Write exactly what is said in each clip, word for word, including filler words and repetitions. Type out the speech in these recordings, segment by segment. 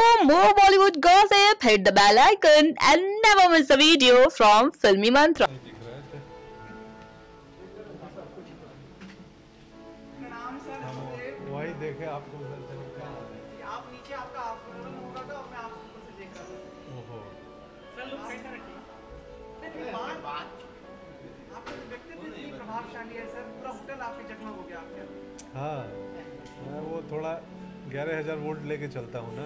For more Bollywood gossip, hit the bell icon and never miss a video from Filmi Mantra. हाँ, मैं वो थोड़ा ग्यारह हजार वोल्ट लेके चलता हूँ ना।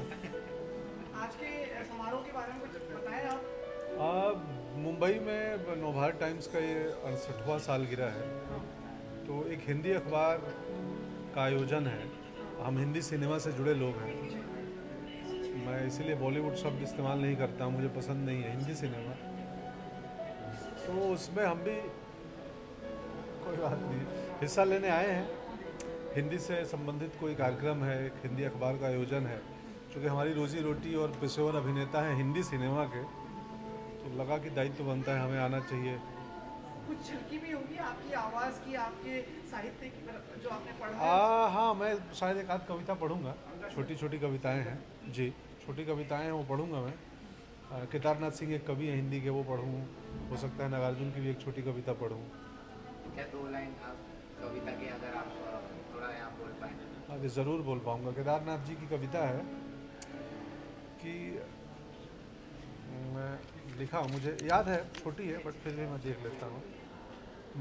आज के समारोह के बारे में कुछ बताएं आप। मुंबई में नवभारत टाइम्स का ये अड़सठवां सालगिरह है, तो एक हिंदी अखबार का आयोजन है। हम हिंदी सिनेमा से जुड़े लोग हैं, मैं इसीलिए बॉलीवुड शब्द इस्तेमाल नहीं करता, मुझे पसंद नहीं है हिंदी सिनेमा। तो उसमें हम भी कोई बात नहीं हिस्सा लेने आए हैं। हिंदी से संबंधित कोई कार्यक्रम है, एक हिंदी अखबार का आयोजन है। चूँकि हमारी रोजी रोटी और पेशेवर अभिनेता हैं हिंदी सिनेमा के, तो लगा कि दायित्व बनता है, हमें आना चाहिए। कुछ झलकी भी होगी आपकी आवाज़ की, आपके साहित्य की, जो आपने पढ़ा है। हाँ, मैं शायद एक आध कविता पढ़ूँगा, छोटी छोटी कविताएँ हैं जी, छोटी कविताएँ हैं वो पढ़ूँगा मैं। केदारनाथ सिंह एक कवि हैं हिंदी के, वो पढ़ूँ। हो सकता है नागार्जुन की भी एक छोटी कविता पढ़ूँ। क्या दो लाइन आप कविता की अगर आप अरे ज़रूर बोल पाऊँगा। केदारनाथ जी की कविता है कि मैं लिखा, मुझे याद है, छोटी है बट फिर भी मैं देख लेता हूँ।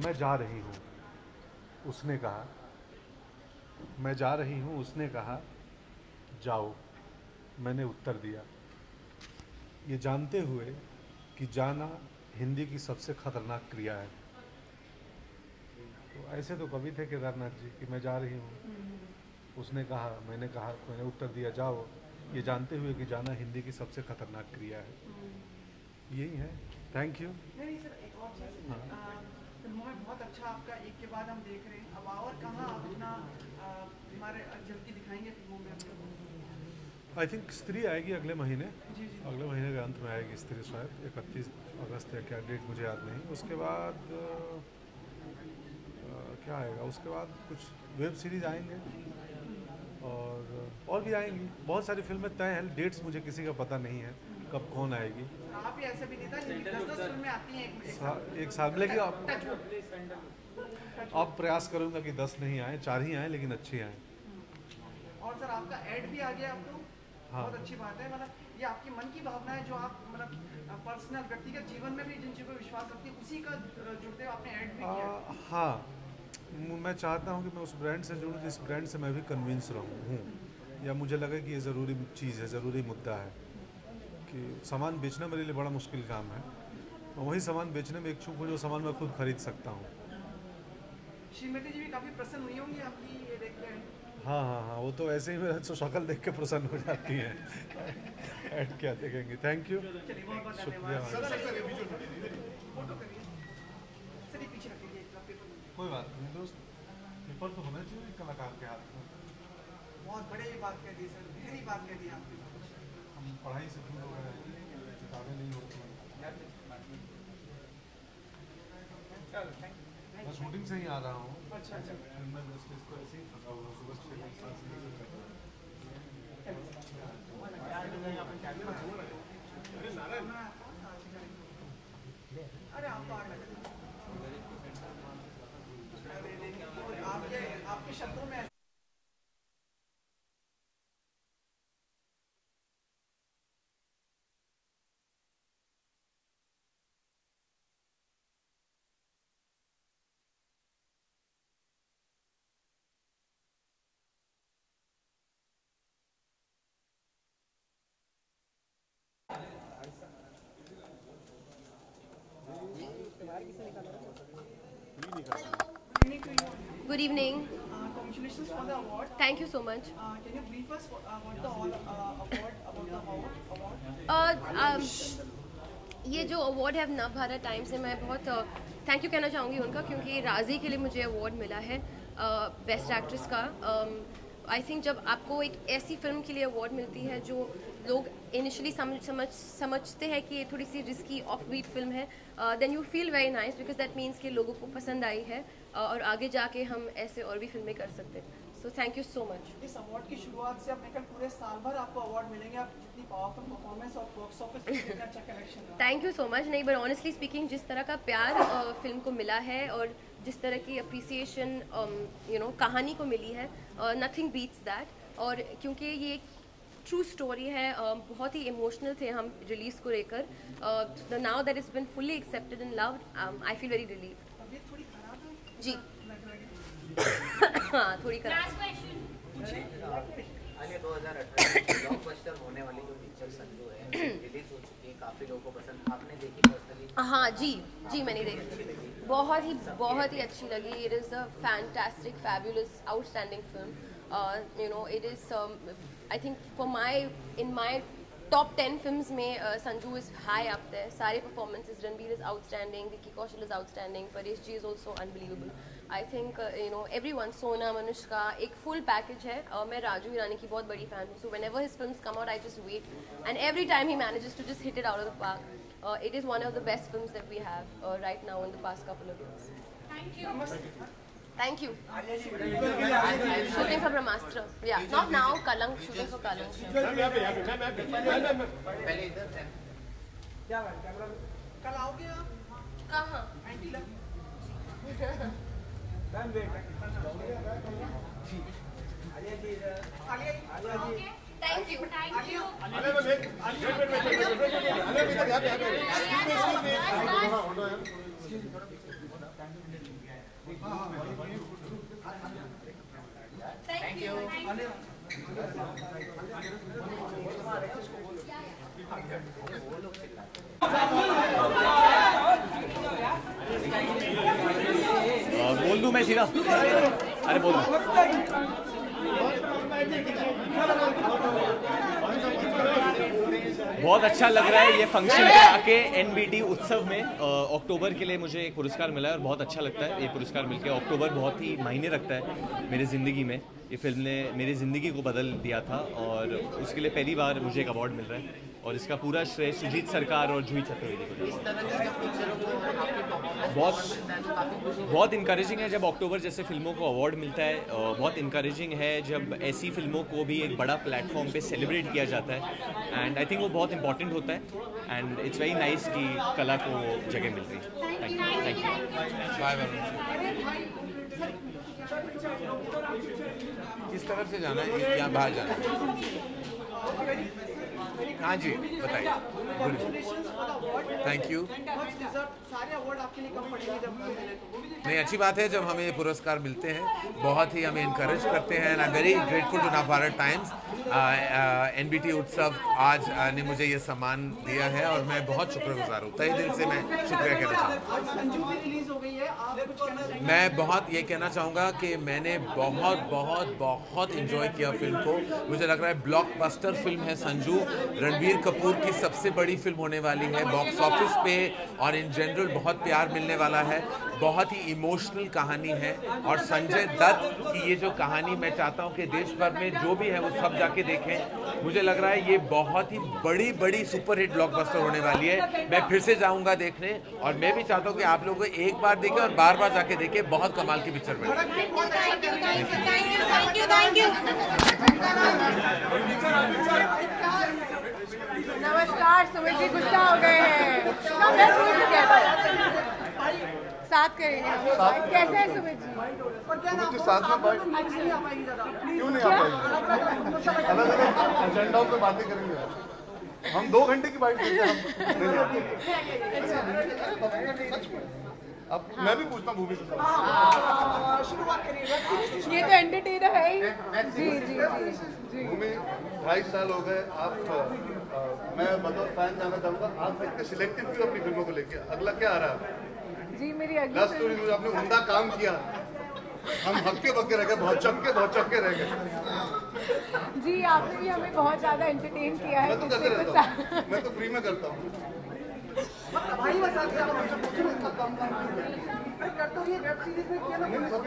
मैं जा रही हूँ उसने कहा, मैं जा रही हूँ उसने कहा, जाओ मैंने उत्तर दिया। ये जानते हुए कि जाना हिंदी की सबसे खतरनाक क्रिया है। तो ऐसे तो कवि थे केदारनाथ जी कि मैं जा रही हूँ उसने कहा, मैंने कहा, मैंने उत्तर दिया, जाओ, ये जानते हुए कि जाना हिंदी की सबसे खतरनाक क्रिया है। यही है। Thank you. नहीं सर, एक और चीज़, फिल्मों में बहुत अच्छा आपका एक के बाद हम देख रहे हैं, अब और कहाँ आप अपना हमारे जल्दी दिखाएंगे फिल्मों में? आई थिंक स्त्री आएगी अगले महीने, अगले महीने के अंत में आएगी स्त्री, शायद इकतीस अगस्त या क्या डेट मुझे याद नहीं। उसके बाद क्या आएगा? उसके बाद कुछ वेब सीरीज़ आएंगे और और भी आएंगी, बहुत सारी फिल्में तय हैं। डेट्स मुझे किसी का पता नहीं है कब कौन आएगी। आप ही ऐसे भी नेता फिल्में आती हैं एक सा, एक साल, लेकिन आप आप प्रयास करूंगा कि दस नहीं आए, चार ही आए, लेकिन अच्छी आए। और सर आपका ऐड भी आ गया आपको, हाँ, बहुत अच्छी बात है। मतलब ये आपकी मन की भावना है जो आप मतलब पर्सनल व्यक्तिगत जीवन में भी जिन चीज़ों पर विश्वास रखती है उसी का जुड़ते हुए आपने ऐड भी किया। हाँ, मैं चाहता हूँ कि मैं उस ब्रांड से जुड़ूँ जिस ब्रांड से मैं भी कन्विंस रहूँ, या मुझे लगे कि ये ज़रूरी चीज़ है, ज़रूरी मुद्दा है। कि सामान बेचना मेरे लिए बड़ा मुश्किल काम है, और वही सामान बेचने में इच्छुक हूँ जो सामान मैं खुद खरीद सकता हूँ। श्रीमती जी भी काफ़ी प्रसन्न हुई होंगी आपकी ये देख के। हाँ हाँ हाँ, वो तो ऐसे ही मेरा शक्ल देख के प्रसन्न हो जाती है। ऐड क्या देखेंगे। थैंक यू, शुक्रिया। कोई बात नहीं दोस्त, पेपर तो होना चाहिए कलाकार के हाथ में। बहुत बड़े ही बात कह दी सर, गहरी बात कह दी आपने। हम पढ़ाई से दूर हो गए, किताबें नहीं होती हैं। मैं शूटिंग से ही आ रहा हूँ। अच्छा अच्छा, मैं बस इसको ऐसे ही थका हुआ सुबह छः बजे सात बजे। अरे आप आ गए आपके आपके शब्दों में। Good evening. Uh, congratulations for the award. Thank you so much. Uh, can you brief us about the all, uh, award? About the award? Award? Uh, um, ये जो award है नवभारत टाइम्स से, मैं बहुत thank you कहना चाहूँगी उनका, क्योंकि राजी के लिए मुझे award मिला है best actress का। I think जब आपको एक ऐसी फिल्म के लिए award मिलती है जो लोग इनिशियली समझ समझ समझते हैं कि ये थोड़ी सी रिस्की ऑफ बीट फिल्म है, then you feel very nice because that means कि लोगों को पसंद आई है, uh, और आगे जाके हम ऐसे और भी फिल्में कर सकते हैं। So thank you so much. इस अवार्ड की शुरुआत से अब लेकर पूरे साल भर आपको अवार्ड मिलेंगे, आप जितनी पावरफुल परफॉर्मेंस और बॉक्स ऑफिस कितना अच्छा कलेक्शन रहा। Thank you so much. नहीं बट ऑनेस्टली स्पीकिंग जिस तरह का प्यार फिल्म को मिला है और जिस तरह की अप्रिसिएशन यू नो कहानी को मिली है, नथिंग बीट्स दैट। और क्योंकि ये एक ट्रू स्टोरी है, बहुत ही इमोशनल थे हम रिलीज को लेकर। The now that is been fully accepted and loved, I feel very relieved. जी हाँ थोड़ी खराब। आलिया दो हज़ार अठारह ब्लॉकबस्टर होने वाली जो पिक्चर संजू है रिलीज हो चुकी है, काफी लोगों को पसंद। आपने देखी पर्सनली? हाँ जी जी मैंने देखी, बहुत ही बहुत ही अच्छी लगी। It is a fantastic fabulous outstanding film. You know it is I think for my in my top ten films में Sanju is high up there. सारे performances, Ranbir is outstanding, Vicky Kaushal is outstanding, Paresh ji is also unbelievable. I think you know every one, Sonam, Anushka, एक full package है। और मैं राजू हिरानी की बहुत बड़ी fan हूँ, so whenever his films come out I just wait and every time he manages to just hit it out of the park. It is one of the best films that we have right now in the past couple of years. Thank you thank you. Shooting for Brahmastra, या not now, Kalank, shooting for Kalank. Ma'am wait Alia ji, Alia Alia ji thank you thank you. Alia ma'am wait Alia wait wait wait Alia बेटा यहां पे आ जाओ। Excuse me, thank you Alia. वो लोग चिल्लाते हैं, बोल दूं मैं सीधा? अरे बोल दूं। बहुत अच्छा लग रहा है ये फंक्शन पे आके। एनबीटी उत्सव में अक्टूबर के लिए मुझे एक पुरस्कार मिला है और बहुत अच्छा लगता है ये पुरस्कार मिलके। अक्टूबर बहुत ही मायने रखता है मेरी ज़िंदगी में। ये फिल्म ने मेरी ज़िंदगी को बदल दिया था और उसके लिए पहली बार मुझे एक अवार्ड मिल रहा है और इसका पूरा श्रेय सुजीत सरकार और जूही चतुर्वेदी को। बहुत बहुत इंकरेजिंग है जब अक्टूबर जैसे फिल्मों को अवार्ड मिलता है। बहुत इंकरेजिंग है जब ऐसी फिल्मों को भी एक बड़ा प्लेटफॉर्म पे सेलिब्रेट किया जाता है एंड आई थिंक वो बहुत इंपॉर्टेंट होता है एंड इट्स वेरी नाइस कि कला को जगह मिल रही है। किस तरफ से जाना है या बाहर जाना है? हाँ जी बताइए। Thank you. नहीं अच्छी बात है जब हमें ये पुरस्कार मिलते हैं, बहुत ही हमें इनकरेज करते हैं and I am very grateful to Navbharat times. NBT उत्सव आज ने मुझे ये सम्मान दिया है और मैं बहुत शुक्रगुजार हूँ, तहे दिल से मैं शुक्रिया कहना चाहूँगा। मैं बहुत ये कहना चाहूँगा कि मैंने बहुत बहुत बहुत इन्जॉय किया फिल्म को। मुझे लग रहा है ब्लॉकबस्टर फिल्म है संजू, रणबीर कपूर की सबसे बड़ी फिल्म होने वाली है बॉक्स ऑफिस पे और इन जनरल बहुत प्यार मिलने वाला है। बहुत ही इमोशनल कहानी है और संजय दत्त की ये जो कहानी, मैं चाहता हूँ कि देश भर में जो भी है वो सब जाके देखें। मुझे लग रहा है ये बहुत ही बड़ी बड़ी सुपरहिट ब्लॉकबस्टर होने वाली है। मैं फिर से जाऊँगा देखने और मैं भी चाहता हूँ कि आप लोग एक बार देखें और बार बार जाके देखें। बहुत कमाल की पिक्चर बनी। नमस्कार सुमित जी, गुस्सा हो गए हैं। साथ करेंगे, कैसे हैं सुमित जी? साथ में क्यों नहीं आ पाएगी? अलग अलग एजेंडाओं पे बातें करेंगे हम। दो घंटे की बाइट लेते अब। हाँ। मैं भी पूछता हूँ भूमि से। शुरुआत करिए। ये तो एंटरटेनर है ही। जी जी जी। भूमि ढाई साल हो गए आप, मैं मतलब फैन जाना चाहूँगा आप इतने सिलेक्टिव क्यों अपनी फिल्मों को लेके? अगला क्या आ रहा है? जी मेरी अगली लास्ट स्टोरी में आपने उम्दा काम किया, हम हक्के बक्के रह गए, बहुत चमके बहुत चमके रह गए। जी आपने भी हमें बहुत ज़्यादा एंटरटेन किया है। मैं तो करते रहता हूँ, मैं तो फ्री में करता हूँ। भाई बता दिया वेब सीरीज में किया ना मेरे साथ,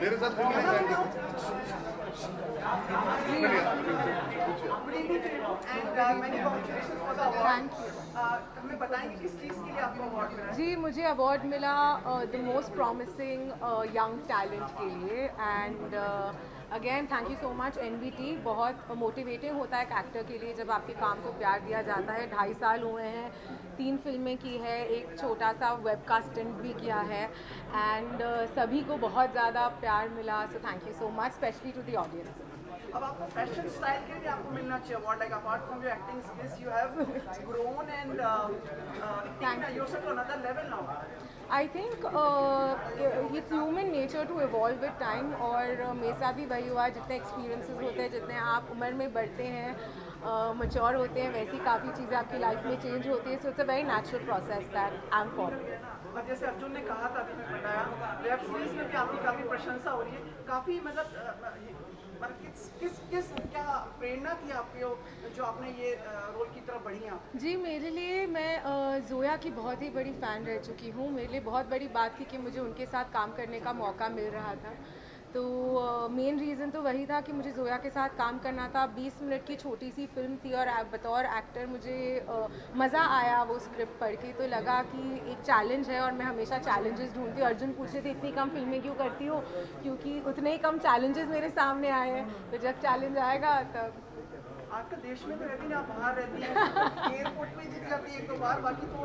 मेरे साथ जी मुझे अवार्ड मिला the most promising young talent के लिए and again thank you so much N B T. बहुत मोटिवेटिंग होता है एक एक्टर के लिए जब आपके काम को प्यार दिया जाता है। ढाई साल हुए हैं, तीन फिल्में की है, एक छोटा सा वेबकास्टिंग भी किया है एंड uh, सभी को बहुत ज़्यादा प्यार मिला, so thank you so much specially to the audience. अब आपको फैशन स्टाइल के लिए आपको मिलना चाहिए award, like apart from your acting skills you have grown and thank you so to another level now. I think it's human nature to evolve with time और uh, मेरे साथ भी वही हुआ। जितने एक्सपीरियंसेस होते हैं, जितने आप उम्र में बढ़ते हैं, मैच्योर uh, होते हैं, वैसी काफ़ी चीज़ें आपकी लाइफ में चेंज होती है। So it's a very natural process that I am following. जैसे अर्जुन ने कहा था, आपने बताया वेब सीरीज में भी आपकी काफ़ी प्रशंसा हो रही है, काफ़ी मतलब किस किस किस क्या प्रेरणा थी आपकी जो आपने ये रोल की तरफ बढ़ी आप? जी मेरे लिए, मैं जोया की बहुत ही बड़ी फ़ैन रह चुकी हूँ। मेरे लिए बहुत बड़ी बात थी कि मुझे उनके साथ काम करने का मौका मिल रहा था, तो मेन रीज़न तो वही था कि मुझे जोया के साथ काम करना था। बीस मिनट की छोटी सी फिल्म थी और बतौर एक्टर मुझे मज़ा आया वो स्क्रिप्ट पढ़ के, तो लगा कि एक चैलेंज है और मैं हमेशा चैलेंजेस ढूंढती हूँ। अर्जुन पूछे थे इतनी कम फिल्में क्यों करती हो, क्योंकि उतने ही कम चैलेंजेस मेरे सामने आए हैं, तो जब चैलेंज आएगा तब। आपका देश में तो रहती है, आप बाहर रहती हैं, एयरपोर्ट में जीती जाती है एक दो बार, बाकी तो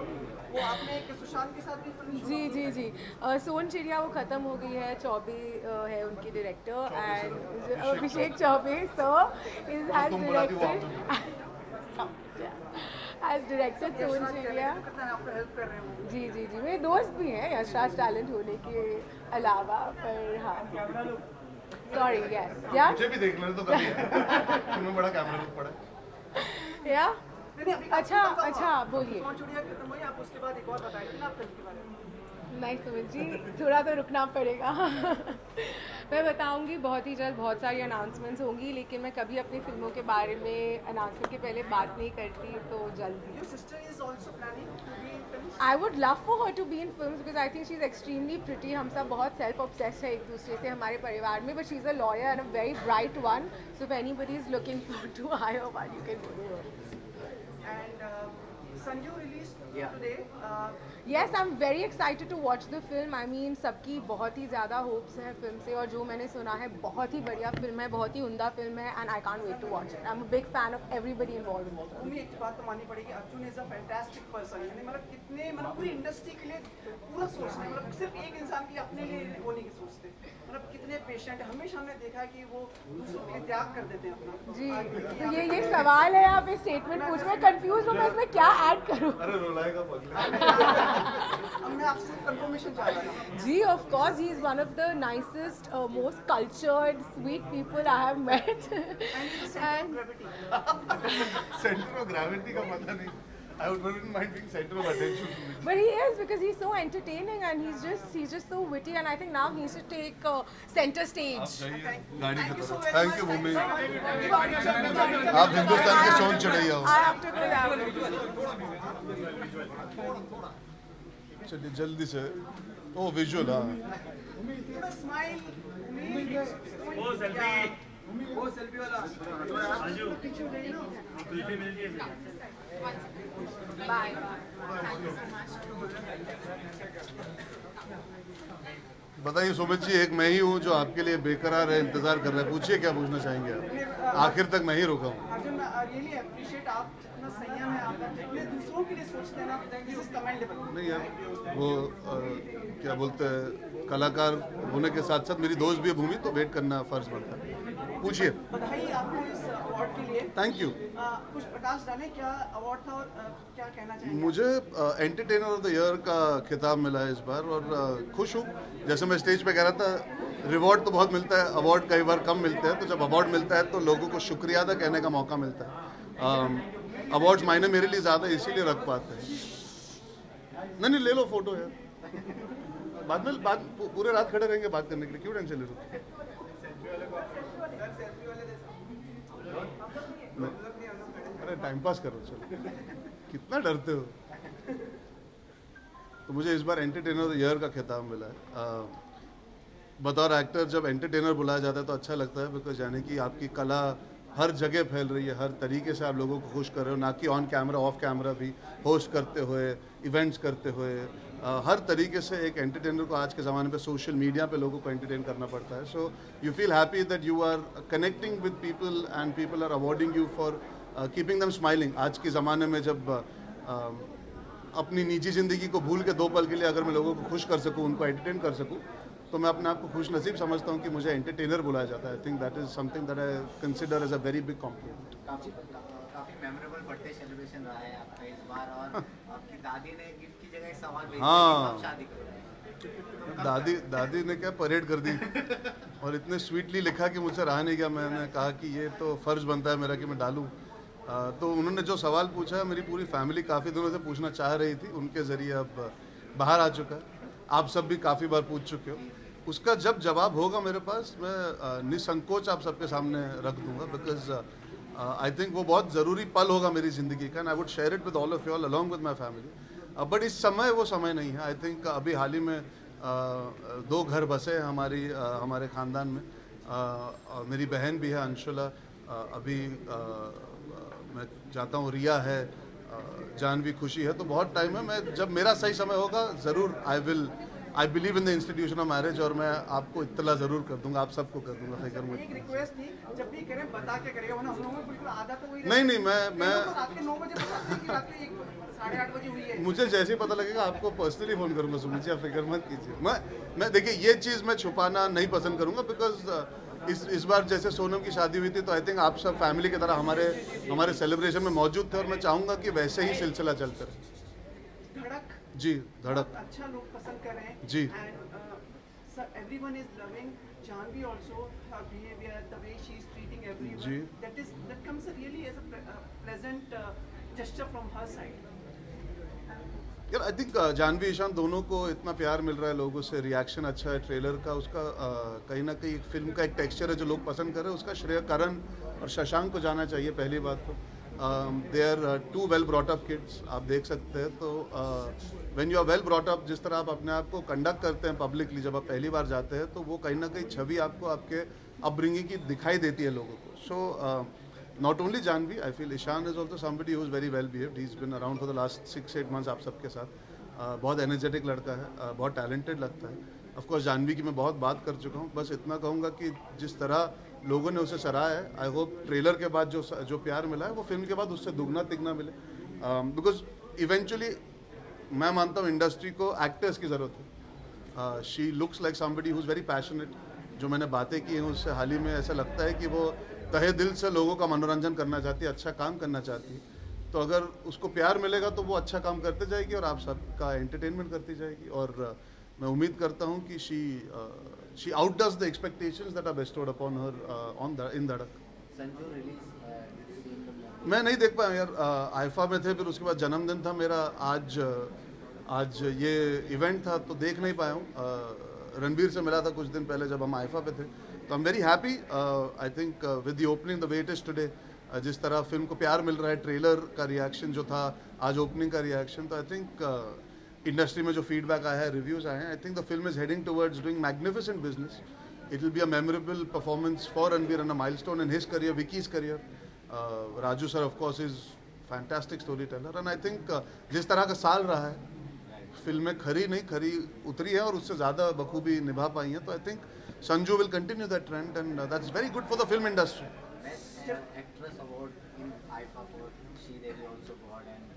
वो आपने एक सुशांत के साथ भी फिल्म जी जी जी uh, सोनचिड़िया वो ख़त्म हो गई है। चौबे uh, है उनकी director and Abhishek Choubey so is has directed as directed Sonchiriya. जी जी जी मेरे दोस्त भी हैं यशराज टैलेंट होने के अलावा, पर हाँ सॉरी यस या मुझे भी देख लेने तो कभी तुम्हें बड़ा कैमरा लुक पड़ा या अच्छा अच्छा बोलिए आप उसके बाद एक और बताइए ना फिल्म के बारे में। नहीं सुमित जी थोड़ा तो रुकना पड़ेगा। मैं बताऊंगी बहुत ही जल्द, बहुत सारी अनाउंसमेंट्स होंगी, लेकिन मैं कभी अपनी फिल्मों के बारे में अनाउंसमेंट के पहले बात नहीं करती, तो जल्दी। I would love for her to be in films because I think she is extremely pretty. हम सब बहुत सेल्फ ऑब्सेस्ड है एक दूसरे से हमारे परिवार में, but she is a lawyer and a very bright one, so if anybody is looking for to hire one you can do it. Sanju release today, yes I am very excited to watch the film. I mean सबकी बहुत ही ज़्यादा hopes हैं film से और जो मैंने सुना है बहुत ही बढ़िया फिल्म है, बहुत ही उमदा फिल्म है and I can't wait to watch it. I am a big fan of everybody involved in this. उन्हें एक बात तो माननी पड़ेगी, Arjun is a fantastic person, यानी मतलब कितने मतलब पूरी इंडस्ट्री के लिए पूरा सोचते, मतलब सिर्फ एक इंसान के लिए अपने लिए वो नहीं सोचते, मतलब कितने पेशेंट हमेशा हमने देखा है कि वो दूसरों के लिए त्याग कर देते हैं अपना। जी ये ये सवाल है, आप ये स्टेटमेंट पूछ रहे, कंफ्यूज हूँ मैं इसमें क्या करो। अरे रोलाएगा आपसे कंफर्मेशन चाह रहा था। जी of course he is one of the nicest most cultured sweet people I have met. Centre of gravity का पता नहीं। I wouldn't mind being center of attention. But he is because he's so entertaining and he's just he's just so witty and I think now he should take uh, center stage. Thank you. Thank you so much. Thank you Bhumi. आप हिंदुस्तान के सोन चढ़ाई हो। I have to go now. चलिए जल्दी से। Oh visual हाँ। Smile. Oh selfie. Oh selfie वाला। आजू। दूसरी मिलती है। Bye. Thank you so much. बताइए सुमित जी, एक मैं ही हूँ जो आपके लिए बेकरार है, इंतजार कर रहे हैं। पूछिए क्या पूछना चाहेंगे आप, आखिर तक मैं ही रुका हूँ। अर्जुन रियली अप्रिशिएट आप कितना संयम है आपका, कितने दूसरों के लिए सोचते हैं आप, दिस इज कमेंडेबल। नहीं यार वो आ, क्या बोलते हैं, कलाकार होने के साथ साथ मेरी दोस्त भी है भूमि, तो वेट करना फर्ज बनता है। पूछिए। बताइए आपको इस अवार्ड के लिए। Thank you. कुछ प्रकाश डालें, क्या अवार्ड था और क्या कहना चाहिए? मुझे एंटरटेनर ऑफ द ईयर का खिताब मिला है इस बार और आ, खुश हूँ। जैसे मैं स्टेज पे कह रहा था, रिवॉर्ड तो बहुत मिलता है, अवार्ड कई बार कम मिलते हैं, तो जब अवार्ड मिलता है तो लोगों को शुक्रिया अदा कहने का मौका मिलता है। अवार्ड्स मायने मेरे लिए ज़्यादा इसीलिए रख पाते हैं। नहीं नहीं ले लो फोटो यार, बाद में बात पूरे रात खड़े रहेंगे बात करने के लिए, क्यों टेंशन ले रहे हो? अरे टाइम पास करो चलो, कितना डरते हो। तो मुझे इस बार एंटरटेनर ऑफ द ईयर का खिताब मिला है। बतौर एक्टर जब एंटरटेनर बुलाया जाता है तो अच्छा लगता है, बिकॉज यानी कि आपकी कला हर जगह फैल रही है, हर तरीके से आप लोगों को खुश कर रहे हो, ना कि ऑन कैमरा ऑफ कैमरा भी, होस्ट करते हुए, इवेंट्स करते हुए, आ, हर तरीके से एक एंटरटेनर को आज के ज़माने पे सोशल मीडिया पे लोगों को एंटरटेन करना पड़ता है. So you feel happy that you are connecting with people and people are awarding you for keeping them smiling. आज के ज़माने में जब आ, अपनी निजी ज़िंदगी को भूल के दो पल के लिए अगर मैं लोगों को खुश कर सकूँ, उनको एंटरटेन कर सकूँ, तो मैं अपने आप को खुश नसीब समझता हूँ कि मुझे एंटरटेनर बुलाया जाता है. I think that is something that I consider as a very big compliment. काफी काफी मेमोरेबल बर्थडे सेलिब्रेशन रहा है आपका इस बार, और आपकी दादी ने गिफ्ट की जगह एक सवाल भेजा कि कब शादी करोगे. दादी दादी ने क्या परेड कर दी और इतने स्वीटली लिखा कि मुझसे रहा नहीं गया. मैंने कहा कि ये तो फर्ज बनता है मेरा कि मैं डालूँ. तो उन्होंने जो सवाल पूछा, मेरी पूरी फैमिली काफ़ी दिनों से पूछना चाह रही थी, उनके ज़रिए अब बाहर आ चुका है. आप सब भी काफ़ी बार पूछ चुके हो. उसका जब जवाब होगा मेरे पास, मैं निसंकोच आप सबके सामने रख दूंगा, बिकॉज आई थिंक वो बहुत ज़रूरी पल होगा मेरी ज़िंदगी का, and I would share it with all of you all along with my family. But इस समय वो समय नहीं है. आई थिंक अभी हाल ही में uh, दो घर बसे हैं हमारी uh, हमारे ख़ानदान में. uh, मेरी बहन भी है अंशुला, uh, अभी uh, मैं जाता हूँ, रिया है, जाह्नवी, खुशी है, तो बहुत टाइम है. मैं जब मेरा सही समय होगा ज़रूर I will I believe in the institution of marriage, और मैं आपको इत्तला ज़रूर कर दूंगा, आप सबको कर दूंगा. फिक्र मत. एक रिक्वेस्ट थी, जब भी करें बता के करिए, वरना लोगों को बिल्कुल आदत तो वही नहीं नहीं मैं मैं रात के नौ बजे पता चली, रात के साढ़े आठ बजे हुई है. मुझे जैसे ही पता लगेगा आपको पर्सनली फ़ोन करूँगा सुमित जी, आप फिक्र मत कीजिए. मैं मैं देखिए ये चीज़ मैं छुपाना नहीं पसंद करूँगा, बिकॉज इस इस बार जैसे सोनम की शादी हुई थी तो आई थिंक आप सब फैमिली की तरह हमारे हमारे सेलिब्रेशन में मौजूद थे, और मैं चाहूँगा कि वैसे ही सिलसिला चलता रहे. धड़क जी, धड़क अच्छा लोग पसंद कर रहे हैं जी. Everyone is loving Janhvi also, her behaviour, the way she is treating everyone, that is that comes really as a pleasant gesture from her side. यार आई थिंक जाह्नवी, ईशान दोनों को इतना प्यार मिल रहा है लोगों से, रिएक्शन अच्छा है ट्रेलर का, उसका कहीं ना कहीं फिल्म का एक टेक्सचर है जो लोग पसंद कर रहे हैं. उसका श्रेय करण और शशांक को जाना चाहिए. पहली बात तो they are two well brought up kids, आप देख सकते हैं. तो when you are well brought up, जिस तरह आप अपने आप को कंडक्ट करते हैं पब्लिकली जब आप पहली बार जाते हैं, तो वो कहीं ना कहीं छवि आपको आपके अपब्रिंगिंग की दिखाई देती है लोगों को. सो so, uh, Not only Jahnvi, I feel Ishaan is also somebody who is very well behaved. He's been around for the last six eight months. आप सबके साथ बहुत energetic लड़का है, बहुत talented लगता है. Of course Jahnvi की मैं बहुत बात कर चुका हूँ, बस इतना कहूँगा कि जिस तरह लोगों ने उसे सराहा है, आई होप ट्रेलर के बाद जो जो प्यार मिला है वो फिल्म के बाद उससे दुगना तिगना मिले, because eventually मैं मानता हूँ इंडस्ट्री को actors की ज़रूरत है. She looks like somebody who is very passionate. जो मैंने बातें की हैं उससे हाल ही में ऐसा लगता है कि वो तहे दिल से लोगों का मनोरंजन करना चाहती है, अच्छा काम करना चाहती है. तो अगर उसको प्यार मिलेगा तो वो अच्छा काम करते जाएगी और आप सबका एंटरटेनमेंट करती जाएगी. और मैं उम्मीद करता हूँ कि she she outdoes the expectations that are vested upon her on in Dhadak. Sanju release मैं नहीं देख पाया यार, आईफा में थे, फिर उसके बाद जन्मदिन था मेरा, आज आज ये इवेंट था, तो देख नहीं पाया हूँ. रणबीर से मिला था कुछ दिन पहले जब हम आईफा पे थे, तो I am very happy. I think with the opening the way it is today, जिस तरह फिल्म को प्यार मिल रहा है, ट्रेलर का रिएक्शन जो था, आज ओपनिंग का रिएक्शन, तो आई थिंक इंडस्ट्री में जो फीडबैक आया है, रिव्यूज़ आए हैं, I think the film is heading towards doing magnificent business. It will be a memorable performance for Ranbir and a milestone in his career, Vicky's career. Raju sir of course is fantastic storyteller, and I think जिस तरह का साल रहा है, फिल्में खरी नहीं खरी उतरी है और उससे ज़्यादा बखूबी निभा पाई हैं, तो I think Sanju will continue that trend and that's very good for the film industry.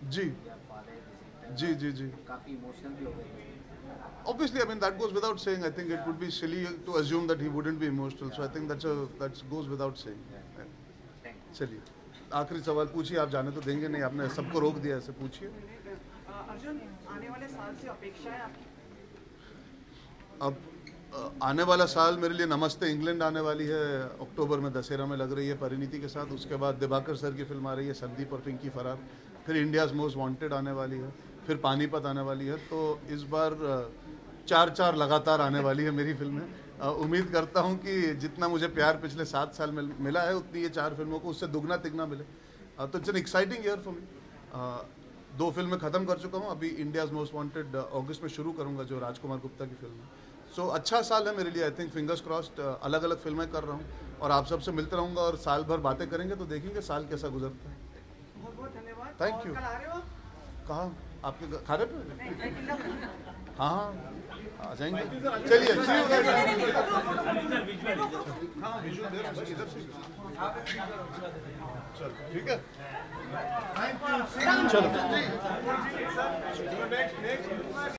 जी जी जी जी obviously, I mean that goes without saying. I think it would be silly to assume that he wouldn't be emotional, so I think that's that's goes without saying. चलिए आखिरी सवाल पूछिए, आप जाने तो देंगे नहीं, आपने सबको रोक दिया, ऐसे पूछिए. अर्जुन, आने वाले साल से अपेक्षा है आपकी? अब आने वाला साल मेरे लिए नमस्ते इंग्लैंड आने वाली है, अक्टूबर में दशहरा में लग रही है परिणीति के साथ. उसके बाद दिवाकर सर की फिल्म आ रही है संदीप और पिंकी फरार, फिर इंडिया इज मोस्ट वांटेड आने वाली है, फिर पानीपत आने वाली है. तो इस बार चार चार लगातार आने वाली है मेरी फिल्में. उम्मीद करता हूँ कि जितना मुझे प्यार पिछले सात साल में मिला है उतनी ये चार फिल्मों को उससे दुगना तिगना मिले. तो it's an exciting year for me. दो फिल्में ख़त्म कर चुका हूँ, अभी इंडिया इज मोस्ट वांटेड अगस्त में शुरू करूँगा जो राजकुमार गुप्ता की फिल्म है. सो so, अच्छा साल है मेरे लिए। आई थिंक फिंगर्स क्रॉस्ड, अलग अलग फिल्में कर रहा हूँ और आप सबसे मिलते रहूँगा और साल भर बातें करेंगे तो देखेंगे साल कैसा गुजरता है। बहुत बहुत धन्यवाद। Thank you. कहाँ आपके खाने पे? हाँ हाँ आ जाएंगे। चलिए ठीक है। चलो।